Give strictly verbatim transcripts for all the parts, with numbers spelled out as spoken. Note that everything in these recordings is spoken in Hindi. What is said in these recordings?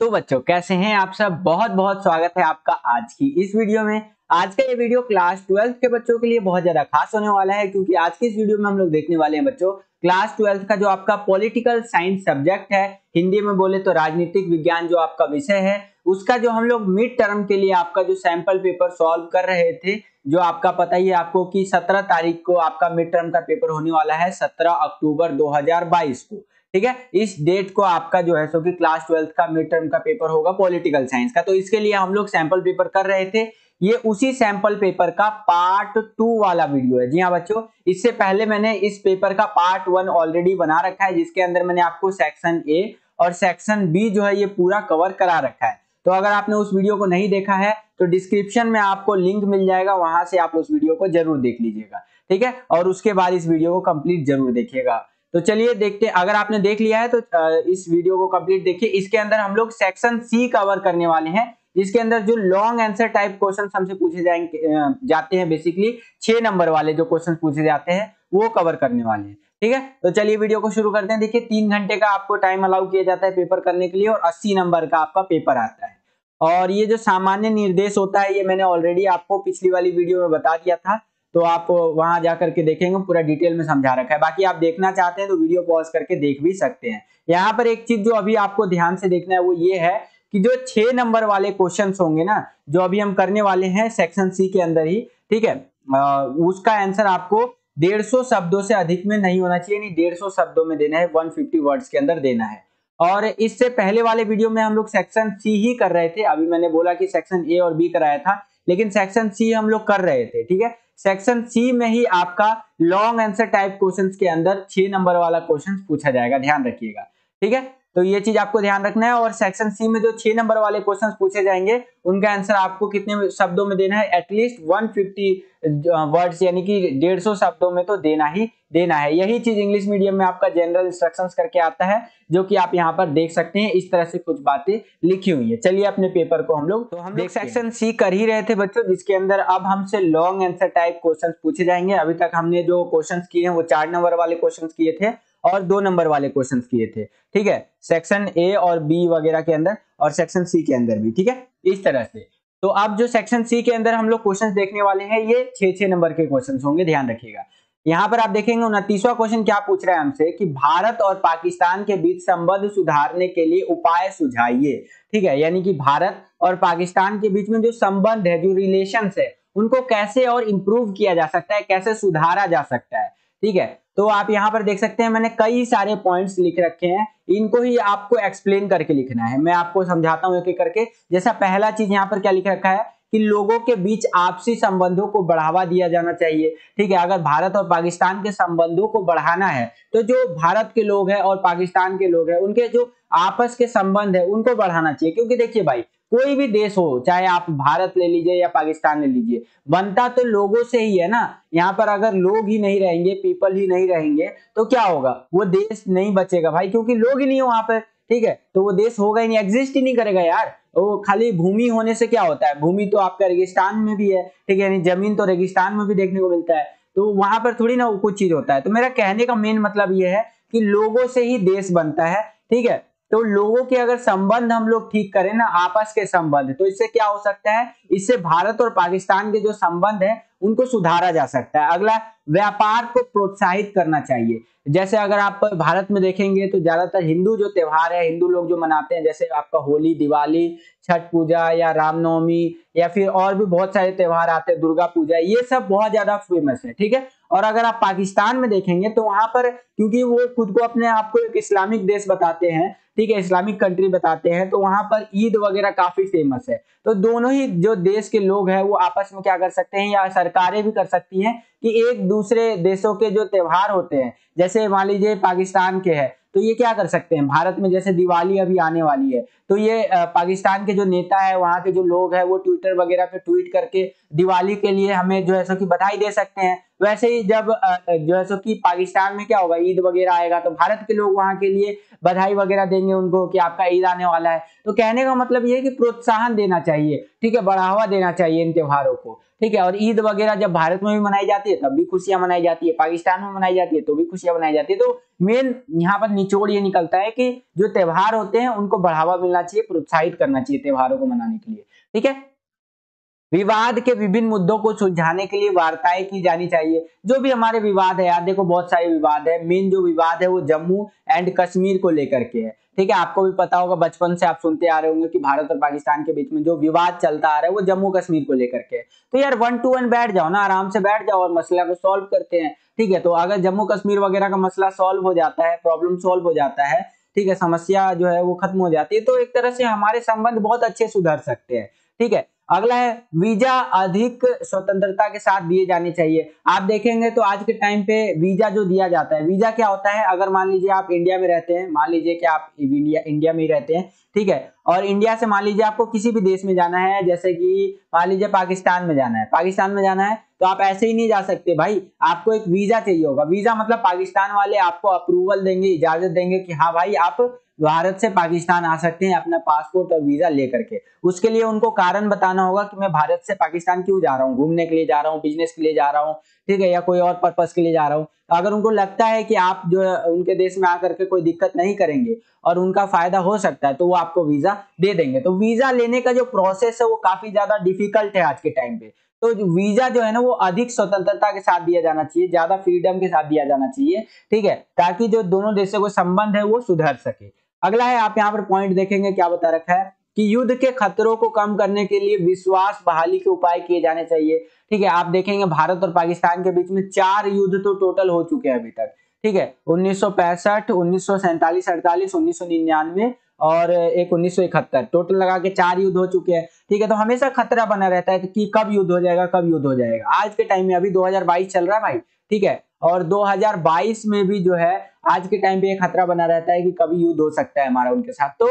तो बच्चों कैसे हैं आप सब, बहुत बहुत स्वागत है आपका आज की इस वीडियो में। आज का ये वीडियो क्लास ट्वेल्थ के बच्चों के लिए बहुत ज्यादा खास होने वाला है, क्योंकि आज की इस वीडियो में हम लोग देखने वाले हैं बच्चों क्लास ट्वेल्थ का जो आपका पॉलिटिकल साइंस सब्जेक्ट है, हिंदी में बोले तो राजनीतिक विज्ञान जो आपका विषय है, उसका जो हम लोग मिड टर्म के लिए आपका जो सैंपल पेपर सॉल्व कर रहे थे, जो आपका पता ही है आपको कि सत्रह तारीख को आपका मिड टर्म का पेपर होने वाला है, सत्रह अक्टूबर दो हजार बाईस को, ठीक है। इस डेट को आपका जो है सो कि क्लास ट्वेल्थ का मिड टर्म का पेपर होगा पॉलिटिकल साइंस का। तो इसके लिए हम लोग सैंपल पेपर कर रहे थे, ये उसी सैंपल पेपर का पार्ट टू वाला वीडियो है। जी हाँ बच्चों, इससे पहले मैंने इस पेपर का पार्ट वन ऑलरेडी बना रखा है, जिसके अंदर मैंने आपको सेक्शन ए और सेक्शन बी जो है ये पूरा कवर करा रखा है। तो अगर आपने उस वीडियो को नहीं देखा है तो डिस्क्रिप्शन में आपको लिंक मिल जाएगा, वहां से आप उस वीडियो को जरूर देख लीजिएगा, ठीक है। और उसके बाद इस वीडियो को कंप्लीट जरूर देखिएगा। तो चलिए देखते हैं, अगर आपने देख लिया है तो इस वीडियो को कंप्लीट देखिए। इसके अंदर हम लोग सेक्शन सी कवर करने वाले हैं, जिसके अंदर जो लॉन्ग आंसर टाइप क्वेश्चन हमसे पूछे जाएंगे जाते हैं, बेसिकली छह नंबर वाले जो क्वेश्चन पूछे जाते हैं वो कवर करने वाले हैं, ठीक है। तो चलिए वीडियो को शुरू करते हैं। देखिए तीन घंटे का आपको टाइम अलाउ किया जाता है पेपर करने के लिए, और अस्सी नंबर का आपका पेपर आता है। और ये जो सामान्य निर्देश होता है ये मैंने ऑलरेडी आपको पिछली वाली वीडियो में बता दिया था, तो आप वहां जा करके देखेंगे, पूरा डिटेल में समझा रखा है। बाकी आप देखना चाहते हैं तो वीडियो पॉज करके देख भी सकते हैं। यहाँ पर एक चीज जो अभी आपको ध्यान से देखना है वो ये है कि जो छह नंबर वाले क्वेश्चंस होंगे ना, जो अभी हम करने वाले हैं सेक्शन सी के अंदर ही, ठीक है, आ, उसका आंसर आपको डेढ़ सौ शब्दों से अधिक में नहीं होना चाहिए, यानी डेढ़ सौ शब्दों में देना है, वन फिफ्टी वर्ड्स के अंदर देना है। और इससे पहले वाले वीडियो में हम लोग सेक्शन सी ही कर रहे थे। अभी मैंने बोला कि सेक्शन ए और बी कराया था, लेकिन सेक्शन सी हम लोग कर रहे थे, ठीक है। सेक्शन सी में ही आपका लॉन्ग आंसर टाइप क्वेश्चंस के अंदर छह नंबर वाला क्वेश्चंस पूछा जाएगा, ध्यान रखिएगा, ठीक है। तो ये चीज आपको ध्यान रखना है। और सेक्शन सी में जो छह नंबर वाले क्वेश्चंस पूछे जाएंगे उनका आंसर आपको कितने शब्दों में देना है, एटलीस्ट वन फिफ्टी वर्ड्स, यानी कि डेढ़ सौ शब्दों में तो देना ही देना है। यही चीज इंग्लिश मीडियम में आपका जनरल इंस्ट्रक्शंस करके आता है, जो कि आप यहाँ पर देख सकते हैं, इस तरह से कुछ बातें लिखी हुई है। चलिए अपने पेपर को हम लोग तो हम लोग सेक्शन सी कर ही रहे थे बच्चों, जिसके अंदर अब हमसे लॉन्ग आंसर टाइप क्वेश्चंस पूछे जाएंगे। अभी तक हमने जो क्वेश्चंस किए हैं वो चार नंबर वाले क्वेश्चंस किए थे और दो नंबर वाले क्वेश्चंस किए थे, ठीक है, सेक्शन ए और बी वगैरह के अंदर और सेक्शन सी के अंदर भी, ठीक है, इस तरह से। तो अब जो सेक्शन सी के अंदर हम लोग क्वेश्चंस देखने वाले हैं ये छह छह नंबर के क्वेश्चंस होंगे, ध्यान रखिएगा। यहाँ पर आप देखेंगे उनतीसवां क्वेश्चन क्या पूछ रहा है हमसे, कि भारत और पाकिस्तान के बीच संबंध सुधारने के लिए उपाय सुझाइए, ठीक है। यानी कि भारत और पाकिस्तान के बीच में जो संबंध है, जो रिलेशंस है, उनको कैसे और इम्प्रूव किया जा सकता है, कैसे सुधारा जा सकता है, ठीक है। तो आप यहाँ पर देख सकते हैं मैंने कई सारे पॉइंट्स लिख रखे हैं, इनको ही आपको एक्सप्लेन करके लिखना है। मैं आपको समझाता हूँ एक एक करके। जैसा पहला चीज यहाँ पर क्या लिख रखा है कि लोगों के बीच आपसी संबंधों को बढ़ावा दिया जाना चाहिए, ठीक है। अगर भारत और पाकिस्तान के संबंधों को बढ़ाना है तो जो भारत के लोग हैं और पाकिस्तान के लोग हैं उनके जो आपस के संबंध है उनको बढ़ाना चाहिए, क्योंकि देखिए भाई, कोई भी देश हो, चाहे आप भारत ले लीजिए या पाकिस्तान ले लीजिए, बनता तो लोगों से ही है ना। यहाँ पर अगर लोग ही नहीं रहेंगे, पीपल ही नहीं रहेंगे, तो क्या होगा, वो देश नहीं बचेगा भाई, क्योंकि लोग ही नहीं हो वहां पर, ठीक है। तो वो देश होगा ही नहीं, एग्जिस्ट ही नहीं करेगा यार। वो खाली भूमि होने से क्या होता है, भूमि तो आपका रेगिस्तान में भी है, ठीक है, यानी जमीन तो रेगिस्तान में भी देखने को मिलता है, तो वहां पर थोड़ी ना कुछ चीज होता है। तो मेरा कहने का मेन मतलब यह है कि लोगों से ही देश बनता है, ठीक है। तो लोगों के अगर संबंध हम लोग ठीक करें ना, आपस के संबंध, तो इससे क्या हो सकता है, इससे भारत और पाकिस्तान के जो संबंध है उनको सुधारा जा सकता है। अगला, व्यापार को प्रोत्साहित करना चाहिए। जैसे अगर आप भारत में देखेंगे तो ज्यादातर हिंदू जो त्योहार है, हिंदू लोग जो मनाते हैं, जैसे आपका होली, दिवाली, छठ पूजा या रामनवमी, या फिर और भी बहुत सारे त्योहार आते हैं, दुर्गा पूजा, ये सब बहुत ज्यादा फेमस है, ठीक है। और अगर आप पाकिस्तान में देखेंगे तो वहां पर, क्योंकि वो खुद को अपने आप को एक इस्लामिक देश बताते हैं, ठीक है, इस्लामिक कंट्री बताते हैं, तो वहां पर ईद वगैरह काफी फेमस है। तो दोनों ही जो देश के लोग हैं वो आपस में क्या कर सकते हैं, या सरकारें भी कर सकती हैं, कि एक दूसरे देशों के जो त्योहार होते हैं, जैसे मान लीजिए पाकिस्तान के है तो ये क्या कर सकते हैं, भारत में जैसे दिवाली अभी आने वाली है, तो ये पाकिस्तान के जो नेता है, वहाँ के जो लोग हैं, वो ट्विटर वगैरह पे ट्वीट करके दिवाली के लिए हमें जो है सो कि बधाई दे सकते हैं। वैसे ही जब जो है सो कि पाकिस्तान में क्या होगा, ईद वगैरह आएगा तो भारत के लोग वहाँ के लिए बधाई वगैरह देंगे उनको कि आपका ईद आने वाला है। तो कहने का मतलब ये है कि प्रोत्साहन देना चाहिए, ठीक है, बढ़ावा देना चाहिए इन त्योहारों को, ठीक है। और ईद वगैरह जब भारत में भी मनाई जाती है तब भी खुशियां मनाई जाती है, पाकिस्तान में मनाई जाती है तो भी खुशियां मनाई जाती है। तो मेन यहाँ पर निचोड़ ये निकलता है कि जो त्योहार होते हैं उनको बढ़ावा मिलना चाहिए, प्रोत्साहित करना चाहिए त्योहारों को मनाने के लिए, ठीक है। विवाद के विभिन्न मुद्दों को सुलझाने के लिए वार्ताएं की जानी चाहिए। जो भी हमारे विवाद है, यार देखो बहुत सारे विवाद है, मेन जो विवाद है वो जम्मू एंड कश्मीर को लेकर के है, ठीक है। आपको भी पता होगा, बचपन से आप सुनते आ रहे होंगे कि भारत और पाकिस्तान के बीच में जो विवाद चलता आ रहा है वो जम्मू कश्मीर को लेकर के। तो यार वन टू वन बैठ जाओ ना, आराम से बैठ जाओ और मसला को सॉल्व करते हैं, ठीक है। तो अगर जम्मू कश्मीर वगैरह का मसला सॉल्व हो जाता है, प्रॉब्लम सॉल्व हो जाता है, ठीक है, समस्या जो है वो खत्म हो जाती है, तो एक तरह से हमारे संबंध बहुत अच्छे सुधर सकते हैं, ठीक है। अगला है वीजा अधिक स्वतंत्रता के साथ दिए जाने चाहिए। आप देखेंगे तो आज के टाइम पे वीजा जो दिया जाता है, वीजा क्या होता है, अगर मान लीजिए आप इंडिया में रहते हैं, मान लीजिए कि आप इंडिया इंडिया में ही रहते हैं, ठीक है, और इंडिया से मान लीजिए आपको किसी भी देश में जाना है, जैसे कि मान लीजिए पाकिस्तान में जाना है, पाकिस्तान में जाना है तो आप ऐसे ही नहीं जा सकते भाई, आपको एक वीजा चाहिए होगा। वीजा मतलब पाकिस्तान वाले आपको अप्रूवल देंगे, इजाजत देंगे कि हाँ भाई आप भारत से पाकिस्तान आ सकते हैं अपना पासपोर्ट और वीजा लेकर के। उसके लिए उनको कारण बताना होगा कि मैं भारत से पाकिस्तान क्यों जा रहा हूँ, घूमने के लिए जा रहा हूँ, बिजनेस के लिए जा रहा हूँ, ठीक है, या कोई और पर्पस के लिए जा रहा हूँ। अगर उनको लगता है कि आप जो उनके देश में आकर के कोई दिक्कत नहीं करेंगे और उनका फायदा हो सकता है तो वो आपको वीजा दे देंगे। तो वीजा लेने का जो प्रोसेस है वो काफी ज्यादा डिफिकल्ट है आज के टाइम पे। तो जो वीजा जो है ना वो अधिक स्वतंत्रता के साथ दिया जाना चाहिए, ज्यादा फ्रीडम के साथ दिया जाना चाहिए, ठीक है, ताकि जो दोनों देशों के संबंध है वो सुधर सके। अगला है, आप यहाँ पर पॉइंट देखेंगे क्या बता रखा है कि युद्ध के खतरों को कम करने के लिए विश्वास बहाली के उपाय किए जाने चाहिए, ठीक है। आप देखेंगे भारत और पाकिस्तान के बीच में चार युद्ध तो टोटल हो चुके हैं अभी तक, ठीक है, उन्नीस सौ पैंसठ, उन्नीस सौ सैंतालीस अड़तालीस, उन्नीस सौ निन्यानवे और एक उन्नीस सौ इकहत्तर, टोटल लगा के चार युद्ध हो चुके हैं, ठीक है। तो हमेशा खतरा बना रहता है कि कब युद्ध हो जाएगा, कब युद्ध हो जाएगा। आज के टाइम में अभी दो हज़ार बाईस चल रहा है भाई, ठीक है, और दो हज़ार बाईस में भी जो है आज के टाइम पे ये खतरा बना रहता है कि कभी युद्ध हो सकता है हमारा उनके साथ। तो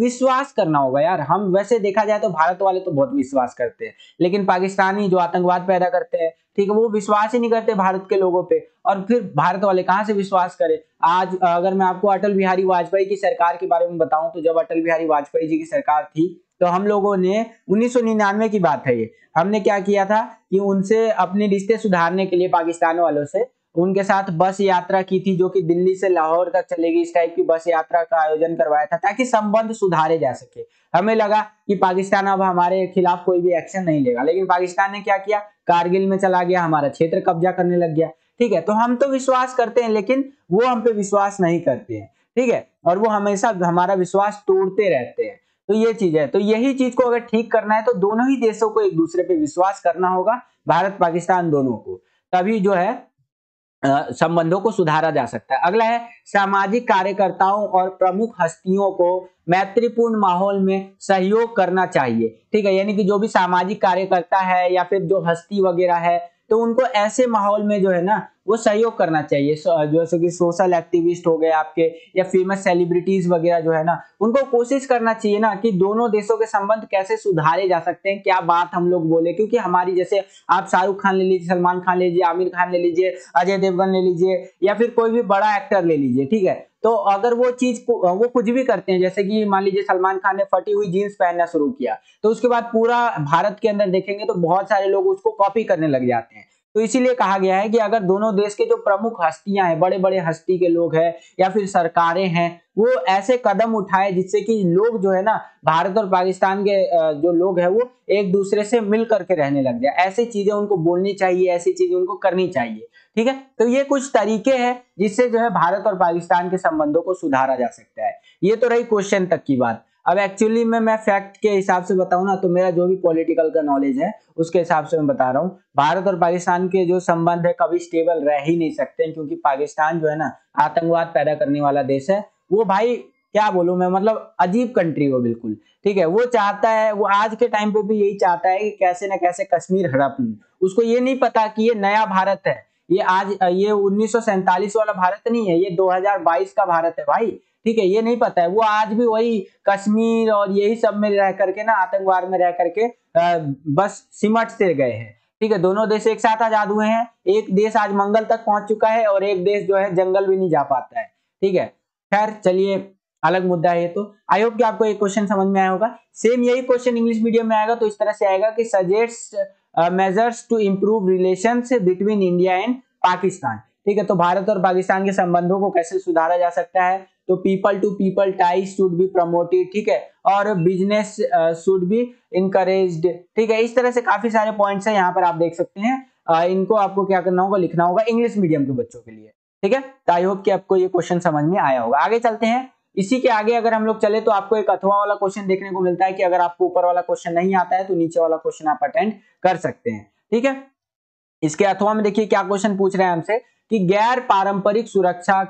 विश्वास करना होगा यार। हम वैसे देखा जाए तो भारत वाले तो बहुत विश्वास करते हैं, लेकिन पाकिस्तानी जो आतंकवाद पैदा करते हैं, ठीक है, वो विश्वास ही नहीं करते भारत के लोगों पे, और फिर भारत वाले कहाँ से विश्वास करें। आज अगर मैं आपको अटल बिहारी वाजपेयी की सरकार के बारे में बताऊं तो जब अटल बिहारी वाजपेयी जी की सरकार थी तो हम लोगों ने उन्नीस सौ निन्यानवे की बात है ये, हमने क्या किया था कि उनसे अपने रिश्ते सुधारने के लिए पाकिस्तान वालों से उनके साथ बस यात्रा की थी जो कि दिल्ली से लाहौर तक चलेगी, इस टाइप की बस यात्रा का आयोजन करवाया था ताकि संबंध सुधारे जा सके। हमें लगा कि पाकिस्तान अब हमारे खिलाफ कोई भी एक्शन नहीं लेगा, लेकिन पाकिस्तान ने क्या किया, कारगिल में चला गया, हमारा क्षेत्र कब्जा करने लग गया, ठीक है। तो हम तो विश्वास करते हैं लेकिन वो हम पे विश्वास नहीं करते हैं, ठीक है, और वो हमेशा हमारा विश्वास तोड़ते रहते हैं। तो ये चीज है, तो यही चीज को अगर ठीक करना है तो दोनों ही देशों को एक दूसरे पे विश्वास करना होगा, भारत पाकिस्तान दोनों को, तभी जो है संबंधों को सुधारा जा सकता है। अगला है सामाजिक कार्यकर्ताओं और प्रमुख हस्तियों को मैत्रीपूर्ण माहौल में सहयोग करना चाहिए, ठीक है, यानी कि जो भी सामाजिक कार्यकर्ता है या फिर जो हस्ती वगैरह है तो उनको ऐसे माहौल में जो है ना वो सहयोग करना चाहिए। जैसे कि सोशल एक्टिविस्ट हो गए आपके या फेमस सेलिब्रिटीज वगैरह जो है ना, उनको कोशिश करना चाहिए ना कि दोनों देशों के संबंध कैसे सुधारे जा सकते हैं, क्या बात हम लोग बोले, क्योंकि हमारी जैसे आप शाहरुख खान ले लीजिए, सलमान खान ले लीजिए, आमिर खान ले लीजिए, अजय देवगन ले लीजिए, या फिर कोई भी बड़ा एक्टर ले लीजिए, ठीक है। तो अगर वो चीज वो कुछ भी करते हैं, जैसे कि मान लीजिए सलमान खान ने फटी हुई जीन्स पहनना शुरू किया तो उसके बाद पूरा भारत के अंदर देखेंगे तो बहुत सारे लोग उसको कॉपी करने लग जाते हैं। तो इसीलिए कहा गया है कि अगर दोनों देश के जो प्रमुख हस्तियां हैं, बड़े बड़े हस्ती के लोग हैं या फिर सरकारें हैं, वो ऐसे कदम उठाए जिससे कि लोग जो है ना भारत और पाकिस्तान के जो लोग हैं वो एक दूसरे से मिल करके रहने लग जाए। ऐसी चीजें उनको बोलनी चाहिए, ऐसी चीजें उनको करनी चाहिए, ठीक है। तो ये कुछ तरीके हैं जिससे जो है भारत और पाकिस्तान के संबंधों को सुधारा जा सकता है। ये तो रही क्वेश्चन तक की बात। अब एक्चुअली में मैं फैक्ट के हिसाब से बताऊं ना तो मेरा जो भी पॉलिटिकल का नॉलेज है उसके हिसाब से मैं बता रहा हूं, भारत और पाकिस्तान के जो संबंध है कभी स्टेबल रह ही नहीं सकते, क्योंकि पाकिस्तान जो है ना आतंकवाद पैदा करने वाला देश है। वो भाई क्या बोलूं मैं, मतलब अजीब कंट्री वो बिल्कुल, ठीक है। वो चाहता है, वो आज के टाइम पे भी यही चाहता है कि कैसे ना कैसे कश्मीर हड़प लूं। उसको ये नहीं पता कि ये नया भारत है, ये आज ये उन्नीस सौ सैंतालीस वाला भारत नहीं है, ये दो हज़ार बाईस का भारत है भाई, ठीक है। ये नहीं पता है, वो आज भी वही कश्मीर और यही सब में रह करके ना आतंकवाद में रह करके आ, बस सिमटते गए हैं, ठीक है, दोनों देश एक साथ आजाद हुए हैं, एक देश आज मंगल तक पहुंच चुका है और एक देश जो है जंगल भी नहीं जा पाता है। ठीक है, खैर चलिए अलग मुद्दा है ये तो। आई होप कि आपको ये क्वेश्चन समझ में आया होगा। सेम यही क्वेश्चन इंग्लिश मीडियम में आएगा तो इस तरह से आएगा कि suggest measures to improve relations between India and Pakistan. ठीक है, तो भारत और पाकिस्तान के संबंधों को कैसे सुधारा जा सकता है, तो people to people ties should be promoted, ठीक है, और बिजनेस शुड बी इनकरेज्ड। ठीक है, इस तरह से काफी सारे पॉइंट्स हैं यहाँ पर आप देख सकते हैं। uh, इनको आपको क्या करना होगा, लिखना होगा इंग्लिश मीडियम के बच्चों के लिए। ठीक है, तो आई होप कि आपको ये क्वेश्चन समझ में आया होगा। आगे चलते हैं, इसी के आगे अगर हम लोग चले तो आपको एक अथवा वाला क्वेश्चन देखने को मिलता है कि अगर आपको ऊपर वाला क्वेश्चन नहीं आता है तो नीचे वाला क्वेश्चन आप अटेंड कर सकते हैं। ठीक है, इसके अथवा में देखिए क्या क्वेश्चन पूछ रहे हैं हमसे कि गैर पारंपरिक सुरक्षा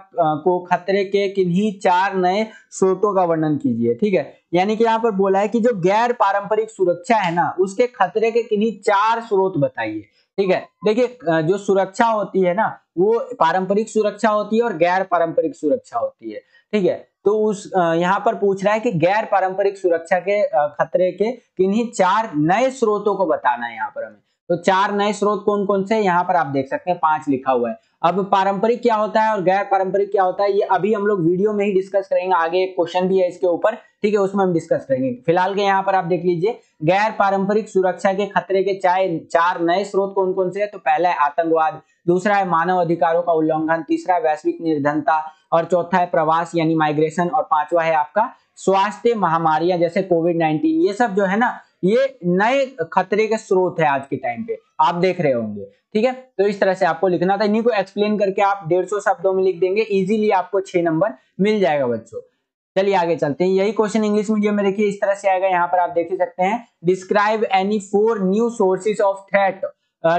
को खतरे के किन्हीं चार नए स्रोतों का वर्णन कीजिए। ठीक है, यानी कि यहाँ पर बोला है कि जो गैर पारंपरिक सुरक्षा है ना उसके खतरे के किन्हीं चार स्रोत बताइए। ठीक है, देखिए जो सुरक्षा होती है ना वो पारंपरिक सुरक्षा होती है और गैर पारंपरिक सुरक्षा होती है। ठीक है, तो उस यहाँ पर पूछ रहा है कि गैर पारंपरिक सुरक्षा के खतरे के किन्हीं चार नए स्रोतों को बताना है यहाँ पर हमें। तो चार नए स्रोत कौन कौन से, यहाँ पर आप देख सकते हैं पांच लिखा हुआ है। अब पारंपरिक क्या होता है और गैर पारंपरिक क्या होता है ये अभी हम लोग वीडियो में ही डिस्कस करेंगे। आगे एक क्वेश्चन भी है इसके ऊपर, ठीक है, उसमें हम डिस्कस करेंगे। फिलहाल के यहाँ पर आप देख लीजिए गैर पारंपरिक सुरक्षा के खतरे के चाहे चार नए स्रोत कौन कौन से है, तो पहला है आतंकवाद, दूसरा है मानव अधिकारों का उल्लंघन, तीसरा है वैश्विक निर्धनता और चौथा है प्रवास यानी माइग्रेशन और पांचवा है आपका स्वास्थ्य महामारियां जैसे कोविड नाइनटीन। ये सब जो है ना ये नए खतरे के स्रोत है आज के टाइम पे, आप देख रहे होंगे। ठीक है, तो इस तरह से आपको लिखना था, इन्हीं को एक्सप्लेन करके आप डेढ़ सौ शब्दों में लिख देंगे, इजीली आपको छह नंबर मिल जाएगा बच्चों। चलिए आगे चलते हैं, यही क्वेश्चन इंग्लिश मीडियम में देखिए इस तरह से आएगा। यहाँ पर आप देख सकते हैं describe any four new sources of threat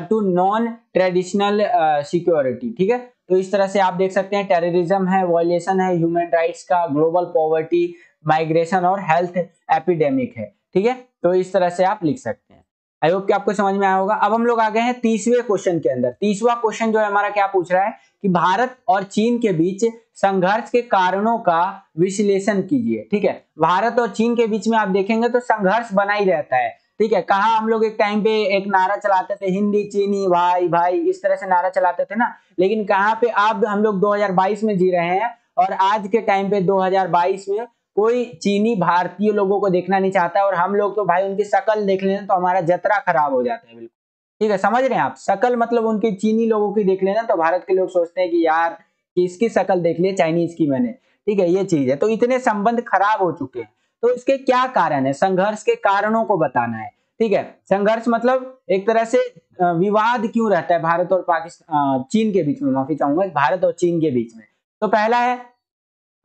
to non traditional security. ठीक है, तो इस तरह से आप देख सकते हैं टेररिज्म है, वायलेशन है ह्यूमन राइट्स का, ग्लोबल पॉवर्टी, माइग्रेशन और हेल्थ एपिडेमिक है। ठीक है, तो इस तरह से आप लिख सकते हैं। आई होप कि आपको समझ में आया होगा। अब हम लोग आ गए हैं तीसवें क्वेश्चन के अंदर। तीसवा क्वेश्चन जो है हमारा क्या पूछ रहा है कि भारत और चीन के बीच संघर्ष के कारणों का विश्लेषण कीजिए। ठीक है, भारत और चीन के बीच में आप देखेंगे तो संघर्ष बना ही रहता है। ठीक है, कहाँ हम लोग एक टाइम पे एक नारा चलाते थे हिंदी चीनी भाई भाई, इस तरह से नारा चलाते थे ना, लेकिन कहाँ पे अब हम लोग दो हज़ार बाईस में जी रहे हैं और आज के टाइम पे दो हज़ार बाईस में कोई चीनी भारतीय लोगों को देखना नहीं चाहता है और हम लोग तो भाई उनकी शकल देख लेना तो हमारा जतरा खराब हो जाता है। बिल्कुल ठीक है, समझ रहे हैं आप, शकल मतलब उनकी चीनी लोगों की देख लेना तो भारत के लोग सोचते हैं कि यार इसकी शकल देख लिए चाइनीज की मैंने। ठीक है, ये चीज है, तो इतने संबंध खराब हो चुके हैं। तो इसके क्या कारण है, संघर्ष के कारणों को बताना है। ठीक है, संघर्ष मतलब एक तरह से विवाद क्यों रहता है भारत और पाकिस्तान चीन के बीच में, माफी चाहूंगा भारत और चीन के बीच में। तो पहला है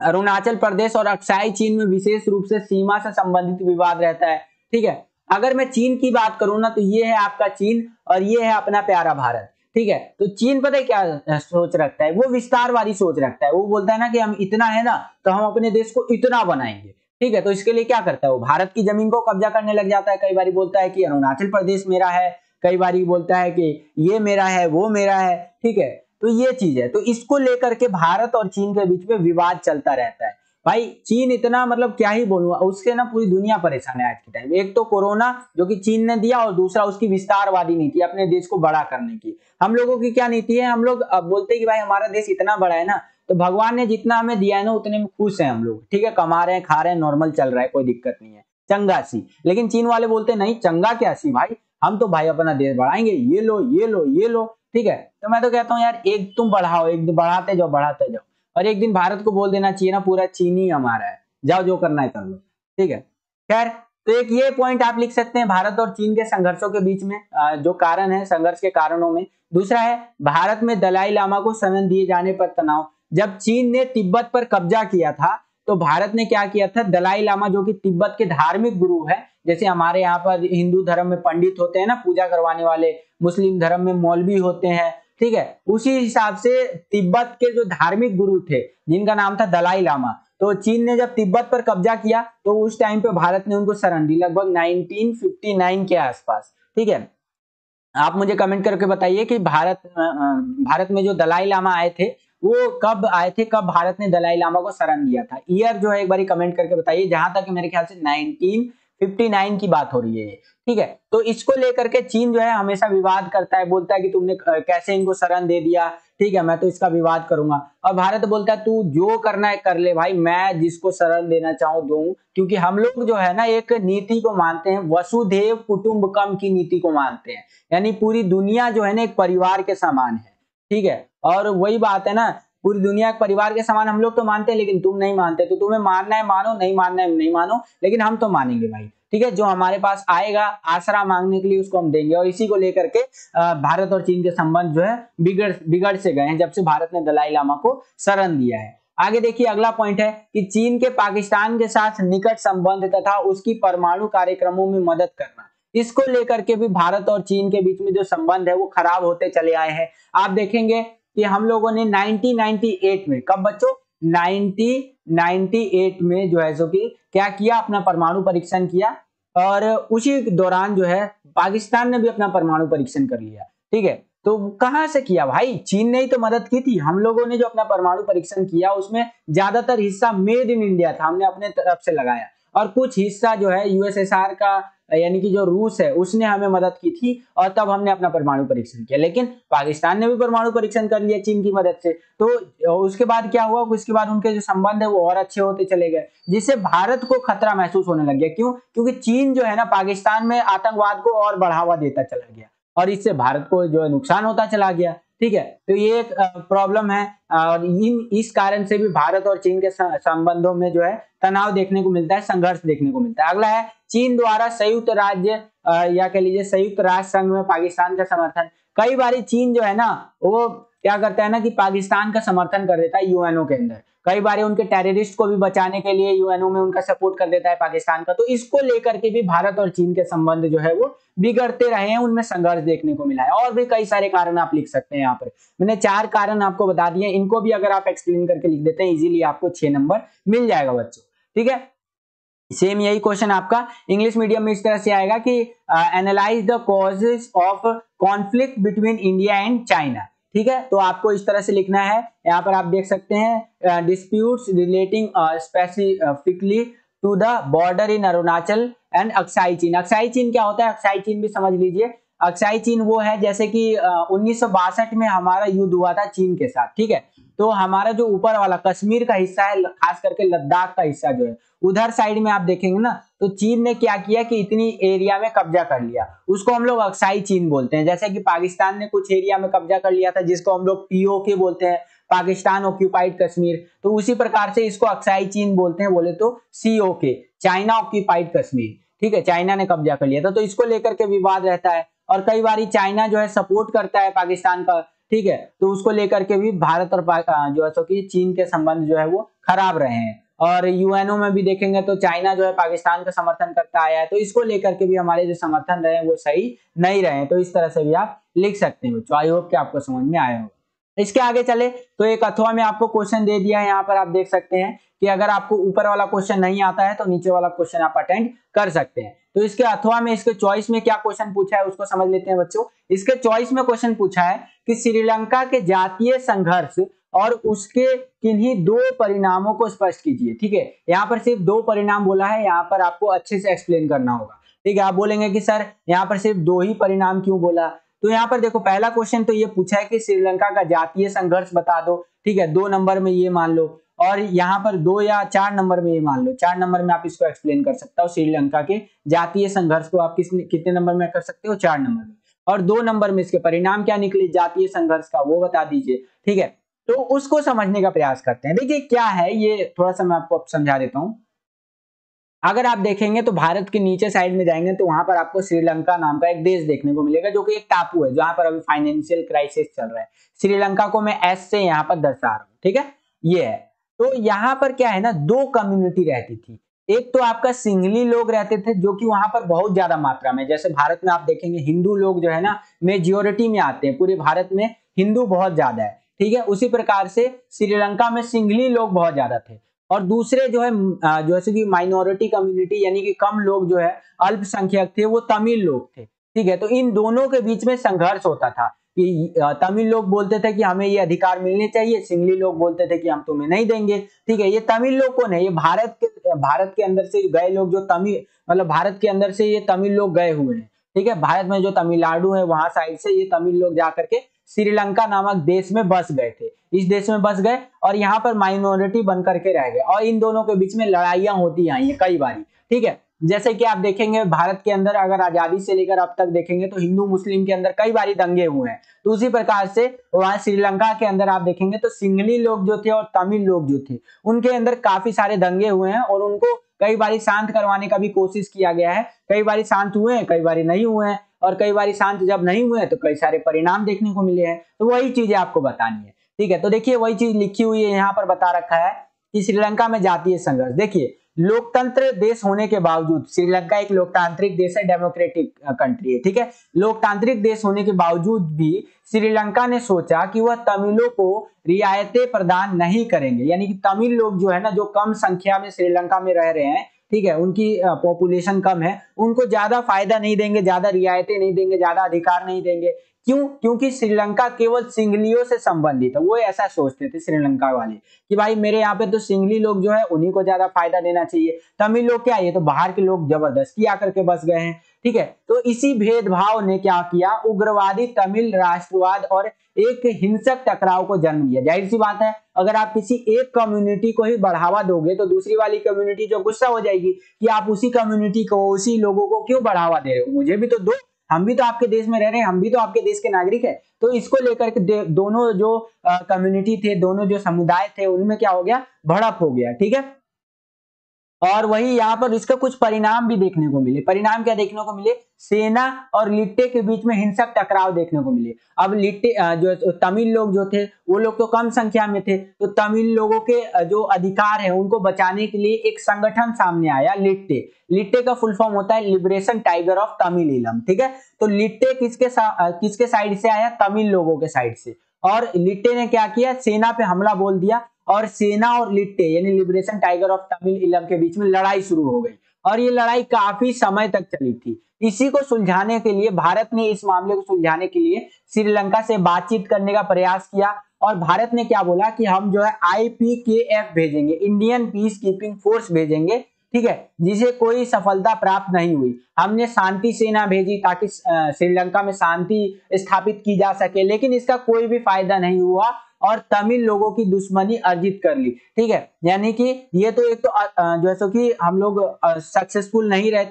अरुणाचल प्रदेश और अक्साई चीन में विशेष रूप से सीमा से संबंधित विवाद रहता है। ठीक है, अगर मैं चीन की बात करूँ ना तो ये है आपका चीन और ये है अपना प्यारा भारत। ठीक है, तो चीन पता है क्या सोच रखता है, वो विस्तारवादी सोच रखता है। वो बोलता है ना कि हम इतना है ना तो हम अपने देश को इतना बनाएंगे। ठीक है, तो इसके लिए क्या करता है वो भारत की जमीन को कब्जा करने लग जाता है। कई बार बोलता है कि अरुणाचल प्रदेश मेरा है, कई बार बोलता है कि ये मेरा है वो मेरा है। ठीक है, तो ये चीज है, तो इसको लेकर के भारत और चीन के बीच में विवाद चलता रहता है। भाई चीन इतना मतलब क्या ही बोलूँ, उससे ना पूरी दुनिया परेशान है आज के टाइम। एक तो कोरोना जो कि चीन ने दिया और दूसरा उसकी विस्तारवादी नीति अपने देश को बड़ा करने की। हम लोगों की क्या नीति है, हम लोग अब बोलते हैं कि भाई हमारा देश इतना बड़ा है ना तो भगवान ने जितना हमें दिया है ना उतने में खुश हैं हम लोग। ठीक है, कमा रहे हैं खा रहे हैं नॉर्मल चल रहा है, कोई दिक्कत नहीं है, चंगा सी। लेकिन चीन वाले बोलते नहीं चंगा क्या सी भाई, हम तो भाई अपना देश बढ़ाएंगे, ये लो ये लो ये लो। ठीक है, तो मैं तो कहता हूँ यार एक तुम बढ़ाओ, एक दिन बढ़ाते जाओ बढ़ाते जाओ और एक दिन भारत को बोल देना चाहिए ना पूरा चीनी हमारा है, जाओ जो करना है कर लो। ठीक है, खैर तो एक ये पॉइंट आप लिख सकते हैं भारत और चीन के संघर्षों के बीच में जो कारण है, संघर्ष के कारणों में। दूसरा है भारत में दलाई लामा को शरण दिए जाने पर तनाव। जब चीन ने तिब्बत पर कब्जा किया था तो भारत ने क्या किया था, दलाई लामा जो कि तिब्बत के धार्मिक गुरु है, जैसे हमारे यहाँ पर हिंदू धर्म में पंडित होते हैं ना पूजा करवाने वाले, मुस्लिम धर्म में मौलवी होते हैं। ठीक है, उसी हिसाब से तिब्बत के जो धार्मिक गुरु थे जिनका नाम था दलाई लामा, तो चीन ने जब तिब्बत पर कब्जा किया तो उस टाइम पे भारत ने उनको शरण दी, लगभग नाइनटीन फिफ्टी नाइन के आसपास। ठीक है, आप मुझे कमेंट करके बताइए कि भारत भारत में जो दलाई लामा आए थे वो कब आए थे, कब भारत ने दलाई लामा को शरण दिया था, ईयर जो है एक बार कमेंट करके बताइए। जहां तक मेरे ख्याल से नाइनटीन उनसठ की बात हो रही है, ठीक है। तो इसको लेकर के चीन जो है हमेशा विवाद करता है, बोलता है कि तुमने कैसे इनको शरण दे दिया, ठीक है, मैं तो इसका विवाद करूंगा। और भारत बोलता है तू जो करना है कर ले भाई, मैं जिसको शरण देना चाहूं दूं, क्योंकि हम लोग जो है ना एक नीति को मानते हैं, वसुधैव कुटुम्बकम की नीति को मानते हैं, यानी पूरी दुनिया जो है ना एक परिवार के समान है, ठीक है। और वही बात है ना, पूरी दुनिया एक परिवार के समान हम लोग तो मानते हैं, लेकिन तुम नहीं मानते, तो तुम्हें मानना है मानो, नहीं मानना है नहीं मानो, लेकिन हम तो मानेंगे भाई, ठीक है। जो हमारे पास आएगा आसरा मांगने के लिए उसको हम देंगे। और इसी को लेकर के भारत और चीन के संबंध जो है बिगड़ बिगड़ से गए हैं जब से भारत ने दलाई लामा को शरण दिया है। आगे देखिए, अगला पॉइंट है कि चीन के पाकिस्तान के साथ निकट संबंध तथा उसकी परमाणु कार्यक्रमों में मदद करना, इसको लेकर के भी भारत और चीन के बीच में जो संबंध है वो खराब होते चले आए हैं। आप देखेंगे कि हम लोगों ने नाइनटीन नाइंटी एट में, कब बच्चों, नाइनटीन नाइंटी एट में जो है सो कि क्या किया, अपना परमाणु परीक्षण किया, और उसी दौरान जो है पाकिस्तान ने भी अपना परमाणु परीक्षण कर लिया, ठीक है। तो कहाँ से किया भाई, चीन ने ही तो मदद की थी। हम लोगों ने जो अपना परमाणु परीक्षण किया उसमें ज्यादातर हिस्सा मेड इन इंडिया था, हमने अपने तरफ से लगाया, और कुछ हिस्सा जो है यूएसएसआर का, यानी कि जो रूस है उसने हमें मदद की थी, और तब हमने अपना परमाणु परीक्षण किया। लेकिन पाकिस्तान ने भी परमाणु परीक्षण कर लिया चीन की मदद से, तो उसके बाद क्या हुआ, उसके बाद उनके जो संबंध है वो और अच्छे होते चले गए, जिससे भारत को खतरा महसूस होने लग गया। क्यों? क्योंकि चीन जो है ना पाकिस्तान में आतंकवाद को और बढ़ावा देता चला गया, और इससे भारत को जो है नुकसान होता चला गया, ठीक है। तो ये एक प्रॉब्लम है, और इन इस कारण से भी भारत और चीन के संबंधों में जो है तनाव देखने को मिलता है, संघर्ष देखने को मिलता है। अगला है चीन द्वारा संयुक्त राज्य या कह लीजिए संयुक्त राष्ट्र संघ में पाकिस्तान का समर्थन। कई बार चीन जो है ना वो क्या करता है ना कि पाकिस्तान का समर्थन कर देता है यूएनओ के अंदर, कई बार उनके टेररिस्ट को भी बचाने के लिए यूएनओ में उनका सपोर्ट कर देता है पाकिस्तान का। तो इसको लेकर के भी भारत और चीन के संबंध जो है वो बिगड़ते रहे हैं, उनमें संघर्ष देखने को मिला है। और भी कई सारे कारण आप लिख सकते हैं, यहाँ पर मैंने चार कारण आपको बता दिए, इनको भी अगर आप एक्सप्लेन करके लिख देते हैं इजीली आपको छह नंबर मिल जाएगा बच्चों, ठीक है। सेम यही क्वेश्चन आपका इंग्लिश मीडियम में इस तरह से आएगा कि analyse the causes of conflict between India and China, ठीक है। तो आपको इस तरह से लिखना है, यहाँ पर आप देख सकते हैं disputes relating specifically to the border in Arunachal and Aksai Chin. Aksai चीन क्या होता है, अक्साई चीन भी समझ लीजिए, अक्साई चीन वो है जैसे कि उन्नीस सौ बासठ में हमारा युद्ध हुआ था चीन के साथ, ठीक है। तो हमारा जो ऊपर वाला कश्मीर का हिस्सा है, खास करके लद्दाख का हिस्सा जो है उधर साइड में आप देखेंगे ना, तो चीन ने क्या किया कि इतनी एरिया में कब्जा कर लिया, उसको हम लोग अक्साई चीन बोलते हैं। जैसे कि पाकिस्तान ने कुछ एरिया में कब्जा कर लिया था जिसको हम लोग पीओके बोलते हैं, पाकिस्तान ऑक्यूपाइड कश्मीर, तो उसी प्रकार से इसको अक्साई चीन बोलते हैं, बोले तो सीओके, चाइना ऑक्यूपाइड कश्मीर, ठीक है, चाइना ने कब्जा कर लिया था। तो इसको लेकर के विवाद रहता है, और कई बार चाइना जो है सपोर्ट करता है पाकिस्तान का, ठीक है। तो उसको लेकर के भी भारत और जो है सो कि चीन के संबंध जो है वो खराब रहे हैं। और यूएनओ में भी देखेंगे तो चाइना जो है पाकिस्तान का समर्थन करता आया है, तो इसको लेकर के भी हमारे जो समर्थन रहे हैं वो सही नहीं रहे हैं। तो इस तरह से भी आप लिख सकते हैं बच्चों, आई होप कि आपको समझ में आया होगा। इसके आगे चले तो एक अथवा में आपको क्वेश्चन दे दिया है, यहाँ पर आप देख सकते हैं कि अगर आपको ऊपर वाला क्वेश्चन नहीं आता है तो नीचे वाला क्वेश्चन आप अटेंड कर सकते हैं। तो इसके अथवा में, इसके चॉइस में क्या क्वेश्चन पूछा है उसको समझ लेते हैं बच्चों। इसके चॉइस में क्वेश्चन पूछा है कि श्रीलंका के जातीय संघर्ष और उसके किन्हीं दो परिणामों को स्पष्ट कीजिए, ठीक है। यहाँ पर सिर्फ दो परिणाम बोला है, यहाँ पर आपको अच्छे से एक्सप्लेन करना होगा, ठीक है। आप बोलेंगे कि सर यहाँ पर सिर्फ दो ही परिणाम क्यों बोला, तो यहाँ पर देखो पहला क्वेश्चन तो ये पूछा है कि श्रीलंका का जातीय संघर्ष बता दो, ठीक है, दो नंबर में ये मान लो, और यहाँ पर दो या चार नंबर में ये मान लो, चार नंबर में आप इसको एक्सप्लेन कर सकता हो। श्रीलंका के जातीय संघर्ष को आप किस कितने नंबर में कर सकते हो, चार नंबर में, और दो नंबर में इसके परिणाम क्या निकले जातीय संघर्ष का वो बता दीजिए, ठीक है। तो उसको समझने का प्रयास करते हैं। देखिए क्या है ये, थोड़ा सा मैं आपको समझा देता हूँ। अगर आप देखेंगे तो भारत के नीचे साइड में जाएंगे तो वहां पर आपको श्रीलंका नाम का एक देश देखने को मिलेगा, जो कि एक टापू है, जहां पर अभी फाइनेंशियल क्राइसिस चल रहा है। श्रीलंका को मैं एस से यहाँ पर दर्शा रहा हूँ, ठीक है, ये है। तो यहाँ पर क्या है ना, दो कम्युनिटी रहती थी, एक तो आपका सिंहली लोग रहते थे जो कि वहां पर बहुत ज्यादा मात्रा में, जैसे भारत में आप देखेंगे हिंदू लोग जो है ना मेजोरिटी में आते हैं, पूरे भारत में हिंदू बहुत ज्यादा है, ठीक है। उसी प्रकार से श्रीलंका में सिंहली लोग बहुत ज्यादा थे, और दूसरे जो है जो है कि माइनॉरिटी कम्युनिटी, यानी कि कम लोग जो है अल्पसंख्यक थे, वो तमिल लोग थे, ठीक है। तो इन दोनों के बीच में संघर्ष होता था कि तमिल लोग बोलते थे कि हमें ये अधिकार मिलने चाहिए, सिंगली लोग बोलते थे कि हम तुम्हें नहीं देंगे। ठीक है, ये तमिल लोग कौन है? ये भारत के भारत के अंदर से गए लोग, जो तमिल मतलब भारत के अंदर से ये तमिल लोग गए हुए हैं। ठीक है, भारत में जो तमिलनाडु है वहां साइड से ये तमिल लोग जा करके श्रीलंका नामक देश में बस गए थे, इस देश में बस गए और यहाँ पर माइनॉरिटी बन करके रह गए और इन दोनों के बीच में लड़ाइयां होती आई है कई बार। ठीक है, जैसे कि आप देखेंगे भारत के अंदर अगर आजादी से लेकर अब तक देखेंगे तो हिंदू मुस्लिम के अंदर कई बार दंगे हुए हैं। तो उसी प्रकार से वहां श्रीलंका के अंदर आप देखेंगे तो सिंगली लोग जो थे और तमिल लोग जो थे उनके अंदर काफी सारे दंगे हुए हैं और उनको कई बार शांत करवाने का भी कोशिश किया गया है। कई बार शांत हुए हैं, कई बार नहीं हुए हैं और कई बार शांत जब नहीं हुए हैं तो कई सारे परिणाम देखने को मिले हैं। तो वही चीजें आपको बतानी है। ठीक है, तो देखिए वही चीज लिखी हुई है, यहाँ पर बता रखा है कि श्रीलंका में जातीय संघर्ष। देखिए, लोकतंत्र देश होने के बावजूद, श्रीलंका एक लोकतांत्रिक देश है, डेमोक्रेटिक कंट्री है। ठीक है, लोकतांत्रिक देश होने के बावजूद भी श्रीलंका ने सोचा कि वह तमिलों को रियायतें प्रदान नहीं करेंगे, यानी कि तमिल लोग जो है ना, जो कम संख्या में श्रीलंका में रह रहे हैं, ठीक है, उनकी पॉपुलेशन कम है, उनको ज्यादा फायदा नहीं देंगे, ज्यादा रियायतें नहीं देंगे, ज्यादा अधिकार नहीं देंगे। क्यों? क्योंकि श्रीलंका केवल सिंगलियों से संबंधित है। वो ऐसा सोचते थे श्रीलंका वाले कि भाई मेरे यहाँ पे तो सिंगली लोग जो है उन्हीं को ज्यादा फायदा देना चाहिए, तमिल लोग क्या, ये तो बाहर के लोग जबरदस्ती आकर के बस गए हैं। ठीक है, तो इसी भेदभाव ने क्या किया, उग्रवादी तमिल राष्ट्रवाद और एक हिंसक टकराव को जन्म दिया। जाहिर सी बात है, अगर आप किसी एक कम्युनिटी को ही बढ़ावा दोगे तो दूसरी वाली कम्युनिटी जो गुस्सा हो जाएगी कि आप उसी कम्युनिटी को, उसी लोगों को क्यों बढ़ावा दे रहे हो, मुझे भी तो दो, हम भी तो आपके देश में रह रहे हैं, हम भी तो आपके देश के नागरिक है। तो इसको लेकर के दोनों जो कम्युनिटी थे, दोनों जो समुदाय थे, उनमें क्या हो गया, भड़प हो गया। ठीक है, और वही यहाँ पर इसका कुछ परिणाम भी देखने को मिले। परिणाम क्या देखने को मिले, सेना और लिट्टे के बीच में हिंसक टकराव देखने को मिले। अब लिट्टे जो तमिल लोग जो थे वो लोग तो कम संख्या में थे, तो तमिल लोगों के जो अधिकार है उनको बचाने के लिए एक संगठन सामने आया, लिट्टे। लिट्टे का फुल फॉर्म होता है liberation tiger of Tamil Eelam. ठीक है, तो लिट्टे किसके किसके साइड से आया, तमिल लोगों के साइड से, और लिट्टे ने क्या किया, सेना पे हमला बोल दिया और सेना और लिट्टे यानी liberation tiger of Tamil Eelam के बीच में लड़ाई शुरू हो गई और ये लड़ाई काफी समय तक चली थी। इसी को सुलझाने के लिए भारत ने, इस मामले को सुलझाने के लिए श्रीलंका से बातचीत करने का प्रयास किया और भारत ने क्या बोला कि हम जो है आई पी के एफ भेजेंगे, इंडियन पीस कीपिंग फोर्स भेजेंगे। ठीक है, जिसे कोई सफलता प्राप्त नहीं हुई। हमने शांति सेना भेजी ताकि श्रीलंका में शांति स्थापित की जा सके, लेकिन इसका कोई भी फायदा नहीं हुआ और तमिल लोगों की दुश्मनी अर्जित कर ली। ठीक है, यानी कि ये तो एक तो जो है सो कि हम लोग सक्सेसफुल नहीं रहे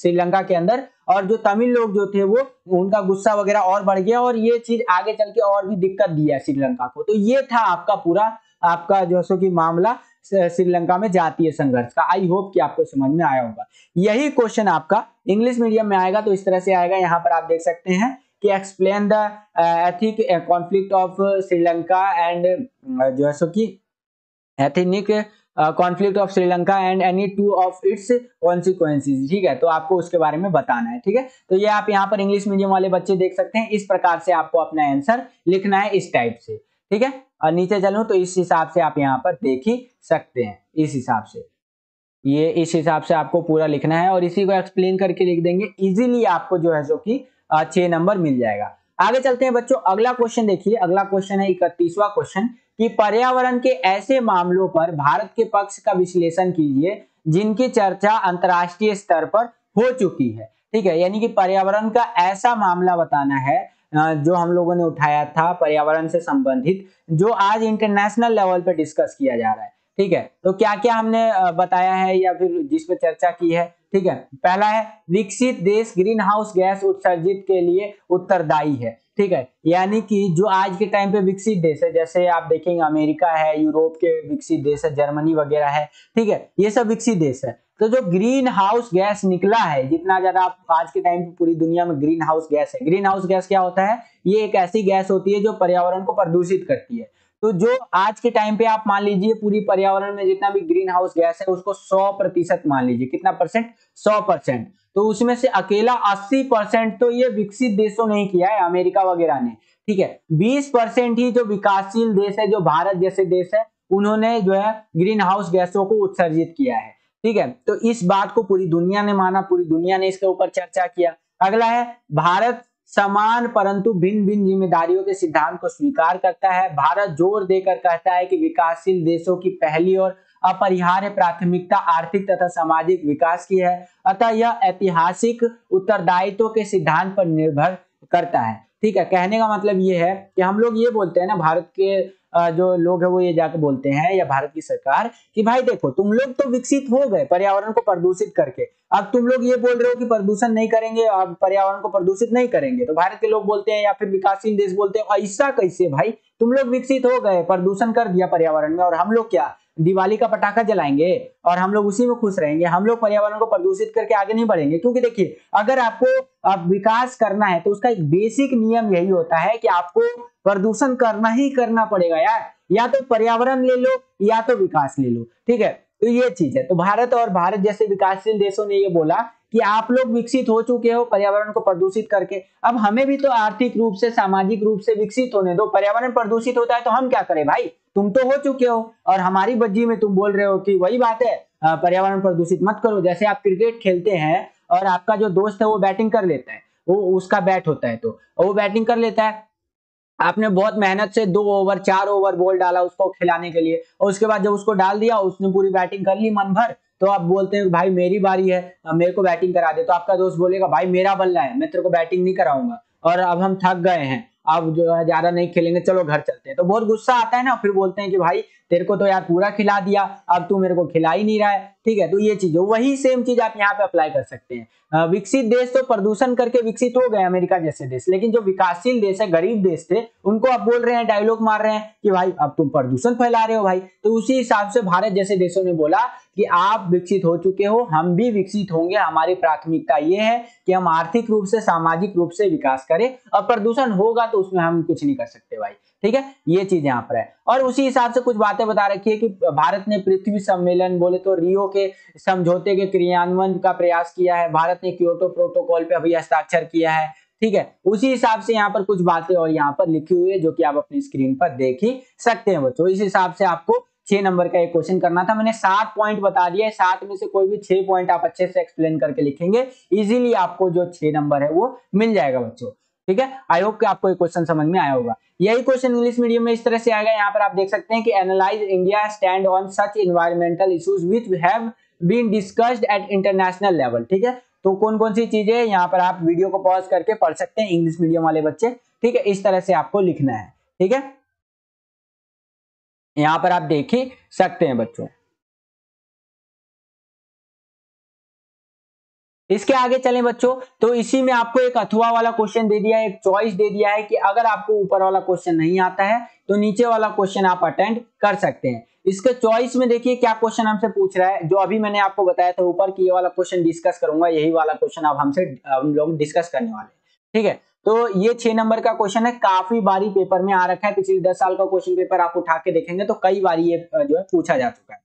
श्रीलंका के अंदर, और जो तमिल लोग जो थे वो, उनका गुस्सा वगैरह और बढ़ गया और ये चीज आगे चल के और भी दिक्कत दिया श्रीलंका को। तो ये था आपका पूरा आपका जो है सो कि मामला श्रीलंका में जातीय संघर्ष का। आई होप कि आपको समझ में आया होगा। यही क्वेश्चन आपका इंग्लिश मीडियम में आएगा तो इस तरह से आएगा। यहाँ पर आप देख सकते हैं कि explain the ethic conflict of Sri Lanka and जो है सो कि ethnic conflict of Sri Lanka and any two of its consequences. ठीक है, तो आपको उसके बारे में बताना है। ठीक है, तो ये आप यहाँ पर इंग्लिश मीडियम वाले बच्चे देख सकते हैं। इस प्रकार से आपको अपना आंसर लिखना है इस टाइप से। ठीक है, और नीचे चलूँ तो इस हिसाब से आप यहाँ पर देख ही सकते हैं। इस हिसाब से ये इस हिसाब से आपको पूरा लिखना है और इसी को एक्सप्लेन करके लिख देंगे। इजीली आपको जो है सो कि छह नंबर मिल जाएगा। आगे चलते हैं बच्चों, अगला क्वेश्चन देखिए। अगला क्वेश्चन है इकतीसवां क्वेश्चन कि पर्यावरण के ऐसे मामलों पर भारत के पक्ष का विश्लेषण कीजिए जिनकी चर्चा अंतर्राष्ट्रीय स्तर पर हो चुकी है। ठीक है, यानी कि पर्यावरण का ऐसा मामला बताना है जो हम लोगों ने उठाया था, पर्यावरण से संबंधित, जो आज इंटरनेशनल लेवल पर डिस्कस किया जा रहा है। ठीक है, तो क्या क्या हमने बताया है या फिर जिस पर चर्चा की है। ठीक है, पहला है विकसित देश ग्रीन हाउस गैस उत्सर्जित के लिए उत्तरदायी है। ठीक है, यानी कि जो आज के टाइम पे विकसित देश है, जैसे आप देखेंगे अमेरिका है, यूरोप के विकसित देश है, जर्मनी वगैरह है। ठीक है, ये सब विकसित देश है। तो जो ग्रीन हाउस गैस निकला है, जितना ज्यादा आप आज के टाइम पे पूरी दुनिया में ग्रीन हाउस गैस है। ग्रीन हाउस गैस क्या होता है, ये एक ऐसी गैस होती है जो पर्यावरण को प्रदूषित करती है। तो जो आज के टाइम पे आप मान लीजिए पूरी पर्यावरण में जितना भी ग्रीन हाउस गैस है उसको सौ प्रतिशत मान लीजिए। कितना परसेंट, सौ परसेंट। तो उसमें से अकेला अस्सी परसेंट तो ये विकसित देशों ने किया है, अमेरिका वगैरह ने। ठीक है, बीस परसेंट ही जो विकासशील देश है, जो भारत जैसे देश है, उन्होंने जो है ग्रीन हाउस गैसों को उत्सर्जित किया है। ठीक है, तो इस बात को पूरी दुनिया ने माना, पूरी दुनिया ने इसके ऊपर चर्चा किया। अगला है भारत समान परंतु भिन्न भिन्न जिम्मेदारियों के सिद्धांत को स्वीकार करता है। भारत जोर देकर कहता है कि विकासशील देशों की पहली और अपरिहार्य प्राथमिकता आर्थिक तथा सामाजिक विकास की है, अतः यह ऐतिहासिक उत्तरदायित्व के सिद्धांत पर निर्भर करता है। ठीक है, कहने का मतलब ये है कि हम लोग ये बोलते हैं ना, भारत के जो लोग है वो ये जाके बोलते हैं या भारत की सरकार कि भाई देखो तुम लोग तो विकसित हो गए पर्यावरण को प्रदूषित करके, अब तुम लोग ये बोल रहे हो कि प्रदूषण नहीं करेंगे, अब पर्यावरण को प्रदूषित नहीं करेंगे। तो भारत के लोग बोलते हैं या फिर विकासशील देश बोलते हैं ऐसा कैसे भाई, तुम लोग विकसित हो गए, प्रदूषण कर दिया पर्यावरण में, और हम लोग क्या दिवाली का पटाखा जलाएंगे और हम लोग उसी में खुश रहेंगे, हम लोग पर्यावरण को प्रदूषित करके आगे नहीं बढ़ेंगे। क्योंकि देखिए अगर आपको आप विकास करना है तो उसका एक बेसिक नियम यही होता है कि आपको प्रदूषण करना ही करना पड़ेगा यार, या तो पर्यावरण ले लो या तो विकास ले लो। ठीक है, तो ये चीज है। तो भारत और भारत जैसे विकासशील देशों ने ये बोला कि आप लोग विकसित हो चुके हो पर्यावरण को प्रदूषित करके, अब हमें भी तो आर्थिक रूप से सामाजिक रूप से विकसित होने दो। पर्यावरण प्रदूषित होता है तो हम क्या करें भाई, तुम तो हो चुके हो और हमारी बज्जी में तुम बोल रहे हो कि वही बात है पर्यावरण प्रदूषित मत करो। जैसे आप क्रिकेट खेलते हैं और आपका जो दोस्त है वो बैटिंग कर लेता है, वो उसका बैट होता है तो वो बैटिंग कर लेता है, आपने बहुत मेहनत से दो ओवर चार ओवर बॉल डाला उसको खिलाने के लिए, और उसके बाद जब उसको डाल दिया उसने पूरी बैटिंग कर ली मन भर, तो आप बोलते हैं भाई मेरी बारी है मेरे को बैटिंग करा दे, तो आपका दोस्त बोलेगा भाई मेरा बल्ला है मैं तेरे को बैटिंग नहीं कराऊंगा और अब हम थक गए हैं, अब जो है ज्यादा नहीं खेलेंगे चलो घर चलते हैं। तो बहुत गुस्सा आता है ना, फिर बोलते हैं कि भाई तेरे को तो यार पूरा खिला दिया अब तू मेरे को खिला ही नहीं रहा है। ठीक है, तो ये चीज है, वही सेम चीज आप यहाँ पे अप्लाई कर सकते हैं। विकसित देश तो प्रदूषण करके विकसित हो गए अमेरिका जैसे देश, लेकिन जो विकासशील देश है गरीब देश थे उनको आप बोल रहे हैं डायलॉग मार रहे हैं कि भाई अब तुम प्रदूषण फैला रहे हो भाई। तो उसी हिसाब से भारत जैसे देशों ने बोला कि आप विकसित हो चुके हो हम भी विकसित होंगे, हमारी प्राथमिकता ये है कि हम आर्थिक रूप से सामाजिक रूप से विकास करें, और प्रदूषण होगा तो उसमें हम कुछ नहीं कर सकते भाई। ठीक है, ये चीज यहाँ पर है। और उसी हिसाब से कुछ बातें बता रखी है कि भारत ने पृथ्वी सम्मेलन बोले तो रियो के समझौते के क्रियान्वयन का प्रयास किया है, भारत ने क्योटो प्रोटोकॉल पे अभी हस्ताक्षर किया है। ठीक है, उसी हिसाब से यहाँ पर कुछ बातें और यहाँ पर लिखी हुई है जो कि आप अपनी स्क्रीन पर देख ही सकते हैं बच्चों। इस हिसाब से आपको छह नंबर का एक क्वेश्चन करना था, मैंने सात पॉइंट बता दिया है, सात में से कोई भी छह पॉइंट आप अच्छे से एक्सप्लेन करके लिखेंगे, इजीली आपको जो छह नंबर है वो मिल जाएगा बच्चों। ठीक है, आई होप कि आपको ये क्वेश्चन समझ में आया होगा। यही क्वेश्चन इंग्लिश मीडियम में इस तरह से आएगा, यहाँ पर आप देख सकते हैं कि analyse India stand on such environmental issues which have been discussed at international level. ठीक है, तो कौन कौन सी चीजें यहाँ पर आप वीडियो को पॉज करके पढ़ सकते हैं इंग्लिश मीडियम वाले बच्चे। ठीक है, इस तरह से आपको लिखना है। ठीक है, यहाँ पर आप देख ही सकते हैं बच्चों। इसके आगे चलें बच्चों, तो इसी में आपको एक अथवा वाला क्वेश्चन दे दिया है, एक चॉइस दे दिया है कि अगर आपको ऊपर वाला क्वेश्चन नहीं आता है तो नीचे वाला क्वेश्चन आप अटेंड कर सकते हैं। इसके चॉइस में देखिए क्या क्वेश्चन हमसे पूछ रहा है, जो अभी मैंने आपको बताया था ऊपर कि ये वाला क्वेश्चन डिस्कस करूंगा, यही वाला क्वेश्चन आप हमसे हम लोग डिस्कस करने वाले हैं। ठीक है, तो ये छह नंबर का क्वेश्चन है, काफी बारी पेपर में आ रखा है, पिछले दस साल का क्वेश्चन पेपर आप उठा के देखेंगे तो कई बार ये जो है पूछा जा चुका है।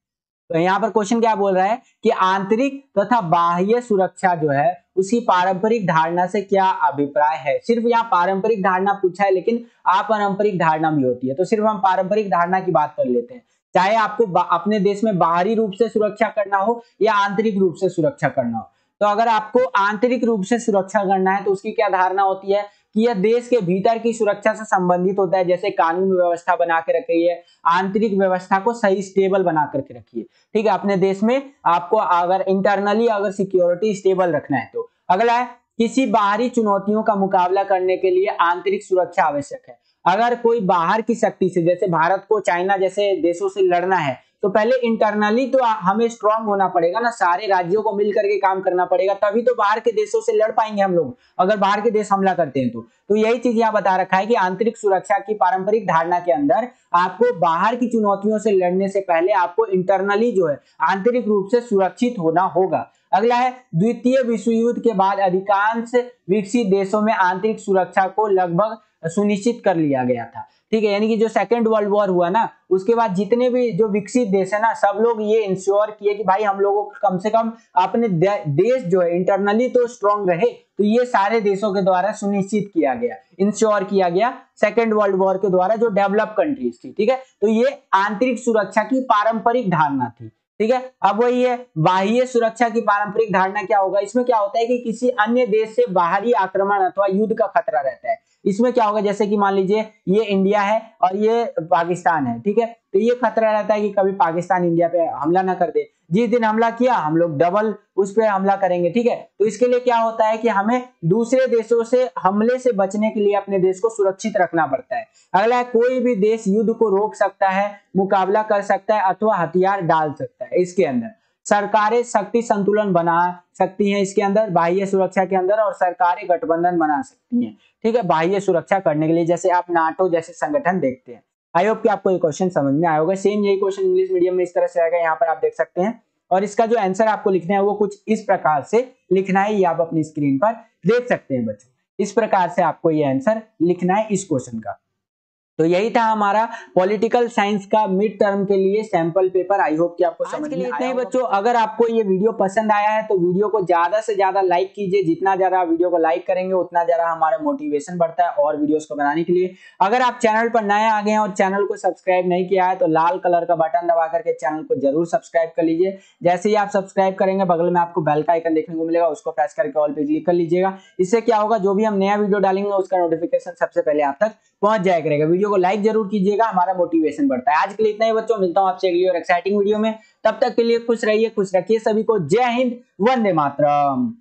तो यहाँ पर क्वेश्चन क्या बोल रहा है कि आंतरिक तथा बाह्य सुरक्षा जो है उसकी पारंपरिक धारणा से क्या अभिप्राय है। सिर्फ यहाँ पारंपरिक धारणा पूछा है, लेकिन अपारंपरिक धारणा भी होती है, तो सिर्फ हम पारंपरिक धारणा की बात कर लेते हैं। चाहे आपको अपने देश में बाहरी रूप से सुरक्षा करना हो या आंतरिक रूप से सुरक्षा करना हो, तो अगर आपको आंतरिक रूप से सुरक्षा करना है तो उसकी क्या धारणा होती है कि यह देश के भीतर की सुरक्षा से संबंधित होता है, जैसे कानून व्यवस्था बना के रखिए, आंतरिक व्यवस्था को सही स्टेबल बना करके रखिए। ठीक है, अपने देश में आपको अगर इंटरनली अगर सिक्योरिटी स्टेबल रखना है तो। अगला है, किसी बाहरी चुनौतियों का मुकाबला करने के लिए आंतरिक सुरक्षा आवश्यक है। अगर कोई बाहर की शक्ति से जैसे भारत को चाइना जैसे देशों से लड़ना है तो पहले इंटरनली तो हमें स्ट्रांग होना पड़ेगा ना, सारे राज्यों को मिल करके काम करना पड़ेगा, तभी तो बाहर के देशों से लड़ पाएंगे हम लोग अगर बाहर के देश हमला करते हैं तो। तो यही चीज यहाँ बता रखा है कि आंतरिक सुरक्षा की पारंपरिक धारणा के अंदर आपको बाहर की चुनौतियों से लड़ने से पहले आपको इंटरनली जो है आंतरिक रूप से सुरक्षित होना होगा। अगला है, द्वितीय विश्व युद्ध के बाद अधिकांश विकसित देशों में आंतरिक सुरक्षा को लगभग सुनिश्चित कर लिया गया था। ठीक है, यानी कि जो सेकेंड वर्ल्ड वॉर हुआ ना उसके बाद जितने भी जो विकसित देश है ना सब लोग ये इंश्योर किए कि भाई हम लोगों को कम से कम अपने देश जो है इंटरनली तो स्ट्रांग रहे, तो ये सारे देशों के द्वारा सुनिश्चित किया गया, इंश्योर किया गया सेकेंड वर्ल्ड वॉर के द्वारा जो डेवलप कंट्रीज थी। ठीक है, तो ये आंतरिक सुरक्षा की पारंपरिक धारणा थी। ठीक है। अब वही है बाह्य सुरक्षा की पारंपरिक धारणा क्या होगा, इसमें क्या होता है कि किसी अन्य देश से बाहरी आक्रमण अथवा युद्ध का खतरा रहता है। इसमें क्या होगा, जैसे कि मान लीजिए ये इंडिया है और ये पाकिस्तान है, ठीक है, तो ये खतरा रहता है कि कभी पाकिस्तान इंडिया पे हमला ना कर दे, जिस दिन हमला किया हम लोग डबल उस पे हमला करेंगे, ठीक है। तो इसके लिए क्या होता है कि हमें दूसरे देशों से हमले से बचने के लिए अपने देश को सुरक्षित रखना पड़ता है। अगला है कोई भी देश युद्ध को रोक सकता है, मुकाबला कर सकता है अथवा हथियार डाल सकता है। इसके अंदर सरकारें शक्ति संतुलन बना सकती हैं, इसके अंदर बाह्य सुरक्षा के अंदर, और सरकारें गठबंधन बना सकती हैं, ठीक है, बाह्य सुरक्षा करने के लिए, जैसे आप नाटो जैसे संगठन देखते हैं। आई होप कि आपको ये क्वेश्चन समझ में आया होगा। सेम यही क्वेश्चन इंग्लिश मीडियम में इस तरह से आएगा, यहाँ पर आप देख सकते हैं, और इसका जो आंसर आपको लिखना है वो कुछ इस प्रकार से लिखना है, ये आप अपनी स्क्रीन पर देख सकते हैं बच्चों। इस प्रकार से आपको ये आंसर लिखना है इस क्वेश्चन का। तो यही था हमारा पॉलिटिकल साइंस का मिड टर्म के लिए सैंपल पेपर। आई होप कि आपको समझ में आया है बच्चों। अगर आपको ये वीडियो पसंद आया है तो वीडियो को ज्यादा से ज्यादा लाइक कीजिए। जितना ज्यादा वीडियो को लाइक करेंगे उतना ज्यादा हमारा मोटिवेशन बढ़ता है और वीडियोस को बनाने के लिए। अगर आप चैनल पर नए आ गए हैं और चैनल को सब्सक्राइब नहीं किया है तो लाल कलर का बटन दबा करके चैनल को जरूर सब्सक्राइब कर लीजिए। जैसे ही आप सब्सक्राइब करेंगे बगल में आपको बेल का आइकन देखने को मिलेगा, उसको प्रेस करके ऑल पे क्लिक कर लीजिएगा। इससे क्या होगा, जो भी हम नया वीडियो डालेंगे उसका नोटिफिकेशन सबसे पहले आप तक पहुंच जाया करेगा। वीडियो को लाइक जरूर कीजिएगा, हमारा मोटिवेशन बढ़ता है। आज के लिए इतना ही बच्चों, मिलता हूं आपसे अगली और एक्साइटिंग वीडियो में। तब तक के लिए खुश रहिए, खुश रखिए सभी को। जय हिंद, वंदे मातरम।